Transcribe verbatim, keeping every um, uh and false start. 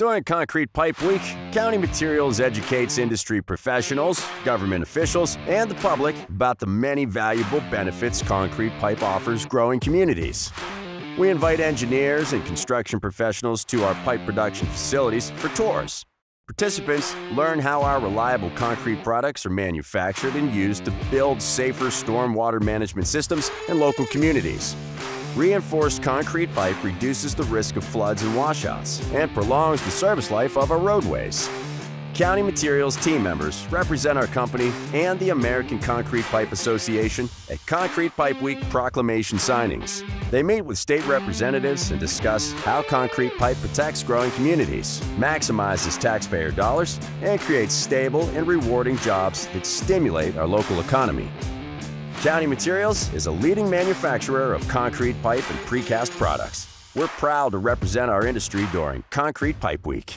During Concrete Pipe Week, County Materials educates industry professionals, government officials, and the public about the many valuable benefits concrete pipe offers growing communities. We invite engineers and construction professionals to our pipe production facilities for tours. Participants learn how our reliable concrete products are manufactured and used to build safer stormwater management systems in local communities. Reinforced concrete pipe reduces the risk of floods and washouts and prolongs the service life of our roadways. County Materials team members represent our company and the American Concrete Pipe Association at Concrete Pipe Week proclamation signings. They meet with state representatives and discuss how concrete pipe protects growing communities, maximizes taxpayer dollars, and creates stable and rewarding jobs that stimulate our local economy. County Materials is a leading manufacturer of concrete pipe and precast products. We're proud to represent our industry during Concrete Pipe Week.